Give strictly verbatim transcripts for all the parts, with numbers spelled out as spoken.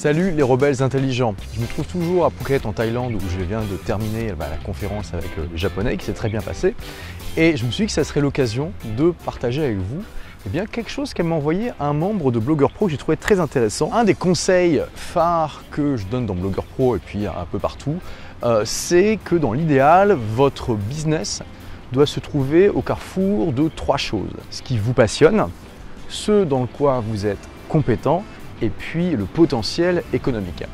Salut les rebelles intelligents. Je me trouve toujours à Phuket en Thaïlande où je viens de terminer bah, la conférence avec euh, les Japonais qui s'est très bien passée. Et je me suis dit que ça serait l'occasion de partager avec vous eh bien, quelque chose qu'a envoyé un membre de Blogueur Pro que j'ai trouvé très intéressant. Un des conseils phares que je donne dans Blogueur Pro et puis un peu partout, euh, c'est que dans l'idéal, votre business doit se trouver au carrefour de trois choses. Ce qui vous passionne, ce dans quoi vous êtes compétent et puis le potentiel économique.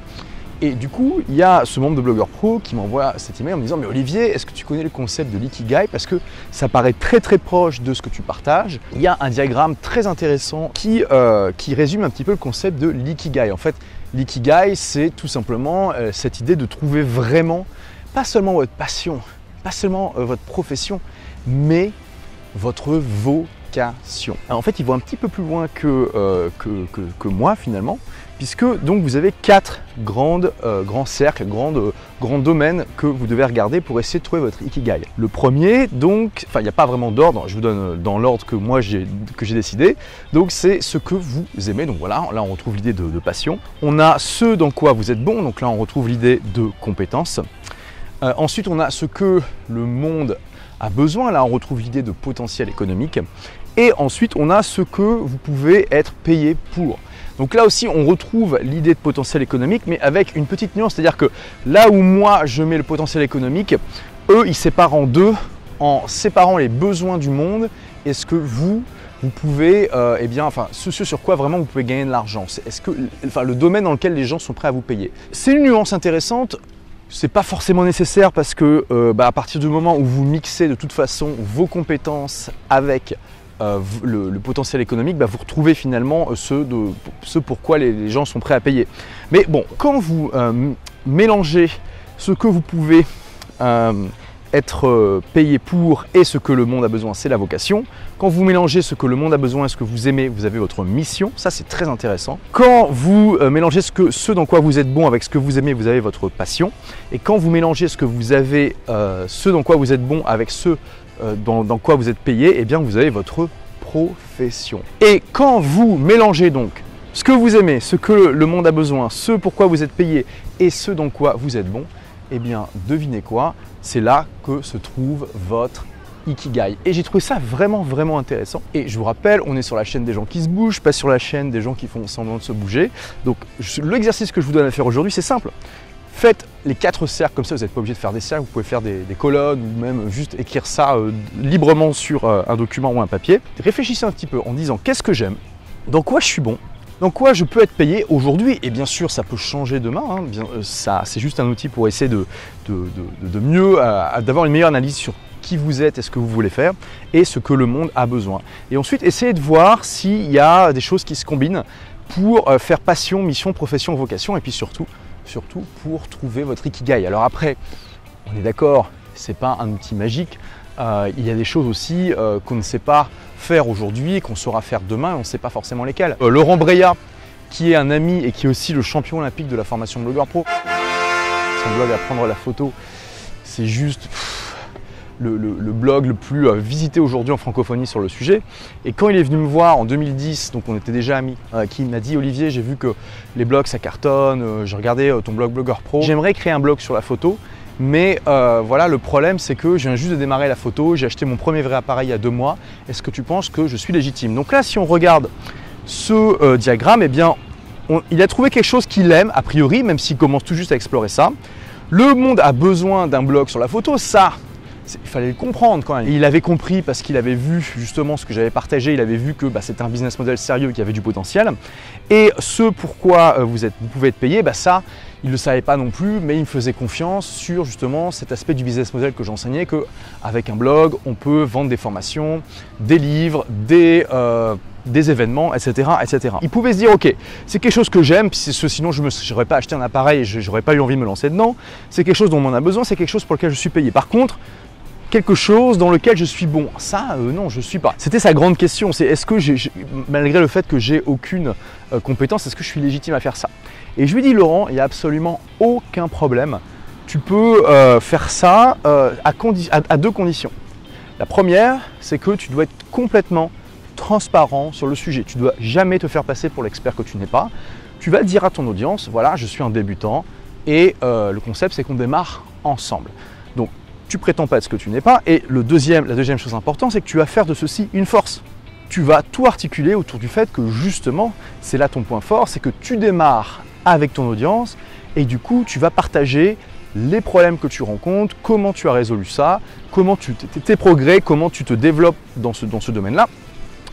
Et du coup, il y a ce membre de Blogueur Pro qui m'envoie cet email en me disant « Mais Olivier, est-ce que tu connais le concept de l'ikigai? Parce que ça paraît très très proche de ce que tu partages. » Il y a un diagramme très intéressant qui, euh, qui résume un petit peu le concept de l'ikigai. En fait, l'ikigai, c'est tout simplement euh, cette idée de trouver vraiment, pas seulement votre passion, pas seulement euh, votre profession, mais votre vocation. Alors en fait, il va un petit peu plus loin que, euh, que, que, que moi finalement, puisque donc vous avez quatre grandes, euh, grands cercles, grandes, euh, grands domaines que vous devez regarder pour essayer de trouver votre ikigai. Le premier, donc, enfin il n'y a pas vraiment d'ordre, je vous donne dans l'ordre que moi j'ai que j'ai décidé, donc c'est ce que vous aimez, donc voilà, là on retrouve l'idée de, de passion. On a ce dans quoi vous êtes bon, donc là on retrouve l'idée de compétence. Euh, ensuite, on a ce que le monde a besoin, là on retrouve l'idée de potentiel économique. Et ensuite, on a ce que vous pouvez être payé pour. Donc là aussi, on retrouve l'idée de potentiel économique, mais avec une petite nuance. C'est-à-dire que là où moi, je mets le potentiel économique, eux, ils séparent en deux, en séparant les besoins du monde et ce que vous, vous pouvez, euh, eh bien, enfin, ce, ce sur quoi vraiment vous pouvez gagner de l'argent. C'est est-ce que, enfin, le domaine dans lequel les gens sont prêts à vous payer. C'est une nuance intéressante. C'est pas forcément nécessaire parce que euh, bah, à partir du moment où vous mixez de toute façon vos compétences avec Euh, le, le potentiel économique, bah, vous retrouvez finalement ce, de, ce pourquoi les, les gens sont prêts à payer. Mais bon, quand vous euh, mélangez ce que vous pouvez euh, être payé pour et ce que le monde a besoin, c'est la vocation. Quand vous mélangez ce que le monde a besoin et ce que vous aimez, vous avez votre mission. Ça, c'est très intéressant. Quand vous euh, mélangez ce, que, ce dans quoi vous êtes bon avec ce que vous aimez, vous avez votre passion. Et quand vous mélangez ce que vous avez, euh, ce dans quoi vous êtes bon avec ce Dans, dans quoi vous êtes payé, eh bien vous avez votre profession. Et quand vous mélangez donc ce que vous aimez, ce que le monde a besoin, ce pourquoi vous êtes payé et ce dans quoi vous êtes bon, eh bien devinez quoi, c'est là que se trouve votre ikigai. Et j'ai trouvé ça vraiment vraiment intéressant. Et je vous rappelle, on est sur la chaîne des gens qui se bougent, pas sur la chaîne des gens qui font semblant de se bouger. Donc l'exercice que je vous donne à faire aujourd'hui, c'est simple. Faites les quatre cercles, comme ça vous n'êtes pas obligé de faire des cercles, vous pouvez faire des, des colonnes ou même juste écrire ça euh, librement sur euh, un document ou un papier. Réfléchissez un petit peu en disant qu'est-ce que j'aime, dans quoi je suis bon, dans quoi je peux être payé aujourd'hui. Et bien sûr, ça peut changer demain, hein. Bien, euh, ça, c'est juste un outil pour essayer de, de, de, de mieux, euh, d'avoir une meilleure analyse sur qui vous êtes et ce que vous voulez faire et ce que le monde a besoin. Et ensuite, essayez de voir s'il y a des choses qui se combinent pour euh, faire passion, mission, profession, vocation et puis surtout, surtout pour trouver votre ikigai. Alors après, on est d'accord, c'est pas un outil magique. Euh, il y a des choses aussi euh, qu'on ne sait pas faire aujourd'hui, qu'on saura faire demain, et on ne sait pas forcément lesquelles. Euh, Laurent Breillat, qui est un ami et qui est aussi le champion olympique de la formation Blogueur Pro. Son blog à prendre la photo, c'est juste pff, le, le, le blog le plus euh, visité aujourd'hui en francophonie sur le sujet. Et quand il est venu me voir en deux mille dix, donc on était déjà amis, euh, qui m'a dit « Olivier, j'ai vu que les blogs ça cartonne, euh, j'ai regardé euh, ton blog Blogueur Pro, j'aimerais créer un blog sur la photo. » Mais euh, voilà, le problème, c'est que je viens juste de démarrer la photo, j'ai acheté mon premier vrai appareil il y a deux mois. Est-ce que tu penses que je suis légitime? » Donc là, si on regarde ce euh, diagramme, eh bien, on, il a trouvé quelque chose qu'il aime, a priori, même s'il commence tout juste à explorer ça. Le monde a besoin d'un blog sur la photo, ça, il fallait le comprendre quand même. Et il avait compris parce qu'il avait vu justement ce que j'avais partagé, il avait vu que bah, c'était un business model sérieux qui avait du potentiel. Et ce pourquoi euh, vous, êtes, vous pouvez être payé, bah, ça, il ne le savait pas non plus, mais il me faisait confiance sur justement cet aspect du business model que j'enseignais, qu'avec un blog, on peut vendre des formations, des livres, des, euh, des événements, et cetera, et cetera. Il pouvait se dire, ok, c'est quelque chose que j'aime, sinon je n'aurais pas acheté un appareil et je n'aurais pas eu envie de me lancer dedans. C'est quelque chose dont on en a besoin, c'est quelque chose pour lequel je suis payé. Par contre, quelque chose dans lequel je suis bon, ça euh, non je suis pas. C'était sa grande question, c'est est-ce que j'ai, malgré le fait que j'ai aucune euh, compétence, est-ce que je suis légitime à faire ça? Et je lui dis Laurent, il n'y a absolument aucun problème, tu peux euh, faire ça euh, à, à, à deux conditions. La première, c'est que tu dois être complètement transparent sur le sujet, tu ne dois jamais te faire passer pour l'expert que tu n'es pas. tu vas dire à ton audience, voilà, je suis un débutant et euh, le concept, c'est qu'on démarre ensemble. Donc, tu prétends pas être ce que tu n'es pas. Et le deuxième, la deuxième chose importante, c'est que tu vas faire de ceci une force. Tu vas tout articuler autour du fait que justement, c'est là ton point fort, c'est que tu démarres avec ton audience et du coup, tu vas partager les problèmes que tu rencontres, comment tu as résolu ça, comment tu tes progrès, comment tu te développes dans ce, dans ce domaine-là.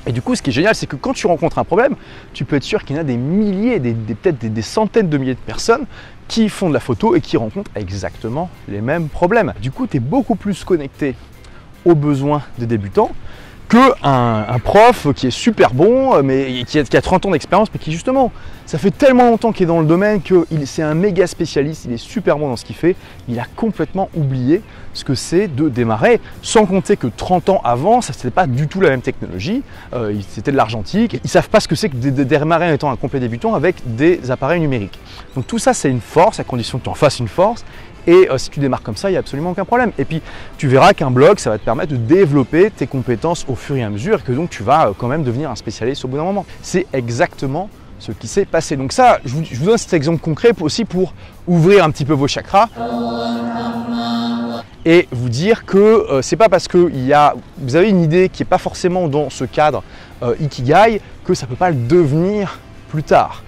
Et du coup, ce qui est génial, c'est que quand tu rencontres un problème, tu peux être sûr qu'il y en a des milliers, des, des, peut-être des, des centaines de milliers de personnes qui font de la photo et qui rencontrent exactement les mêmes problèmes. Du coup, tu es beaucoup plus connecté aux besoins des débutants qu'un un prof qui est super bon, mais qui a, qui a trente ans d'expérience, mais qui justement, ça fait tellement longtemps qu'il est dans le domaine que c'est un méga spécialiste, il est super bon dans ce qu'il fait, il a complètement oublié ce que c'est de démarrer, sans compter que trente ans avant, ça c'était pas du tout la même technologie, euh, c'était de l'argentique, ils savent pas ce que c'est que de, de, de démarrer en étant un complet débutant avec des appareils numériques. Donc tout ça c'est une force, à condition que tu en fasses une force. Et euh, si tu démarres comme ça, il n'y a absolument aucun problème. Et puis, tu verras qu'un blog, ça va te permettre de développer tes compétences au fur et à mesure et que donc tu vas euh, quand même devenir un spécialiste au bout d'un moment. C'est exactement ce qui s'est passé. Donc ça, je vous, je vous donne cet exemple concret pour, aussi pour ouvrir un petit peu vos chakras et vous dire que euh, c'est pas parce que il y a, vous avez une idée qui n'est pas forcément dans ce cadre euh, ikigai que ça ne peut pas le devenir plus tard.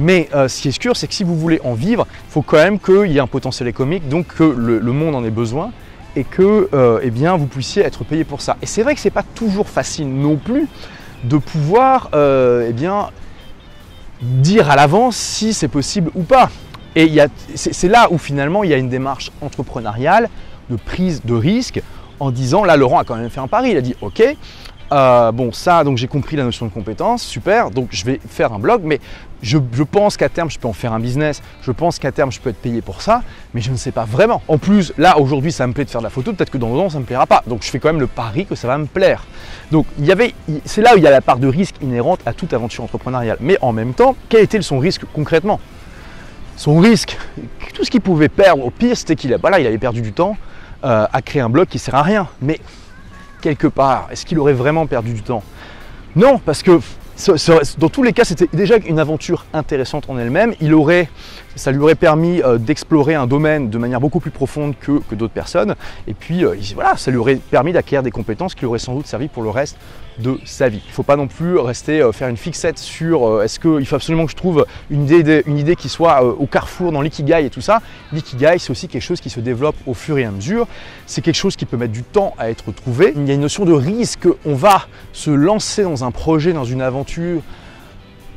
Mais euh, ce qui est sûr, c'est que si vous voulez en vivre, il faut quand même qu'il y ait un potentiel économique, donc que le, le monde en ait besoin et que euh, eh bien, vous puissiez être payé pour ça. Et c'est vrai que ce n'est pas toujours facile non plus de pouvoir euh, eh bien, dire à l'avance si c'est possible ou pas. Et c'est là où finalement il y a une démarche entrepreneuriale de prise de risque en disant, là Laurent a quand même fait un pari, il a dit ok, Euh, bon ça, donc j'ai compris la notion de compétence, super, donc je vais faire un blog, mais je, je pense qu'à terme je peux en faire un business, je pense qu'à terme je peux être payé pour ça, mais je ne sais pas vraiment. En plus, là aujourd'hui ça me plaît de faire de la photo, peut-être que dans le temps ça ne me plaira pas, donc je fais quand même le pari que ça va me plaire. Donc il y avait, c'est là où il y a la part de risque inhérente à toute aventure entrepreneuriale, mais en même temps, quel était son risque concrètement? Son risque, tout ce qu'il pouvait perdre au pire, c'était qu'il voilà, il avait perdu du temps euh, à créer un blog qui ne sert à rien, mais quelque part, est-ce qu'il aurait vraiment perdu du temps? Non, parce que dans tous les cas, c'était déjà une aventure intéressante en elle-même. Il aurait, ça lui aurait permis d'explorer un domaine de manière beaucoup plus profonde que, que d'autres personnes. Et puis, voilà, ça lui aurait permis d'acquérir des compétences qui lui auraient sans doute servi pour le reste de sa vie. Il ne faut pas non plus rester faire une fixette sur est-ce qu'il faut absolument que je trouve une idée, une idée qui soit au carrefour dans l'ikigai et tout ça. L'ikigai, c'est aussi quelque chose qui se développe au fur et à mesure. C'est quelque chose qui peut mettre du temps à être trouvé. Il y a une notion de risque. On va se lancer dans un projet, dans une aventure,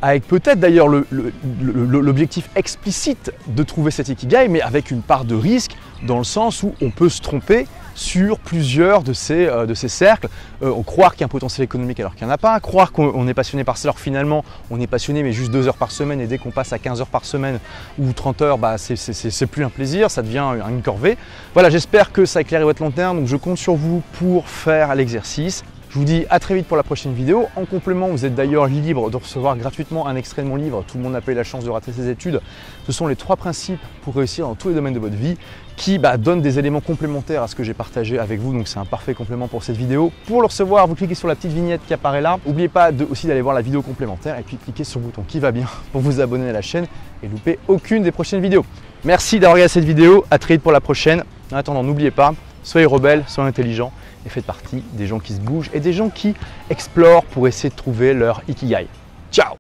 avec peut-être d'ailleurs l'objectif explicite de trouver cet ikigai, mais avec une part de risque dans le sens où on peut se tromper sur plusieurs de ces, euh, de ces cercles, euh, croire qu'il y a un potentiel économique alors qu'il n'y en a pas, croire qu'on est passionné par ça alors finalement on est passionné mais juste deux heures par semaine et dès qu'on passe à quinze heures par semaine ou trente heures, bah, c'est plus un plaisir, ça devient une corvée. Voilà, j'espère que ça a éclairé votre lanterne, donc je compte sur vous pour faire l'exercice. Je vous dis à très vite pour la prochaine vidéo. En complément, vous êtes d'ailleurs libre de recevoir gratuitement un extrait de mon livre « Tout le monde n'a pas eu la chance de rater ses études ». Ce sont les trois principes pour réussir dans tous les domaines de votre vie qui bah, donnent des éléments complémentaires à ce que j'ai partagé avec vous. Donc c'est un parfait complément pour cette vidéo. Pour le recevoir, vous cliquez sur la petite vignette qui apparaît là. N'oubliez pas de, aussi d'aller voir la vidéo complémentaire et puis cliquez sur le bouton qui va bien pour vous abonner à la chaîne et louper aucune des prochaines vidéos. Merci d'avoir regardé cette vidéo. À très vite pour la prochaine. En attendant, n'oubliez pas, soyez rebelles, soyez intelligents. Et faites partie des gens qui se bougent et des gens qui explorent pour essayer de trouver leur ikigai. Ciao!